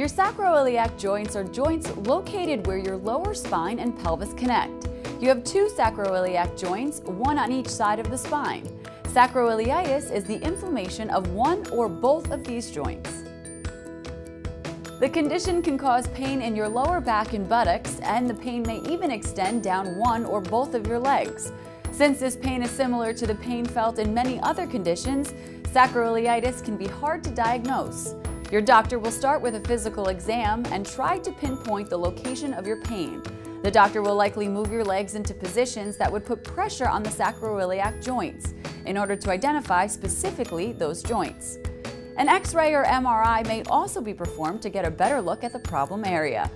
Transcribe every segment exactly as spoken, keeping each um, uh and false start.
Your sacroiliac joints are joints located where your lower spine and pelvis connect. You have two sacroiliac joints, one on each side of the spine. Sacroiliitis is the inflammation of one or both of these joints. The condition can cause pain in your lower back and buttocks, and the pain may even extend down one or both of your legs. Since this pain is similar to the pain felt in many other conditions, sacroiliitis can be hard to diagnose. Your doctor will start with a physical exam and try to pinpoint the location of your pain. The doctor will likely move your legs into positions that would put pressure on the sacroiliac joints in order to identify specifically those joints. An X-ray or M R I may also be performed to get a better look at the problem area.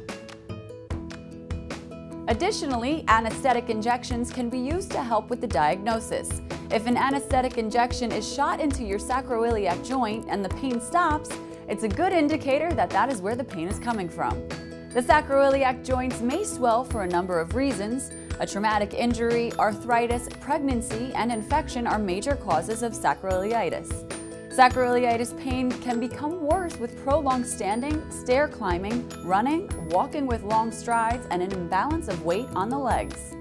Additionally, anesthetic injections can be used to help with the diagnosis. If an anesthetic injection is shot into your sacroiliac joint and the pain stops, it's a good indicator that that is where the pain is coming from. The sacroiliac joints may swell for a number of reasons. A traumatic injury, arthritis, pregnancy, and infection are major causes of sacroiliitis. Sacroiliitis pain can become worse with prolonged standing, stair climbing, running, walking with long strides, and an imbalance of weight on the legs.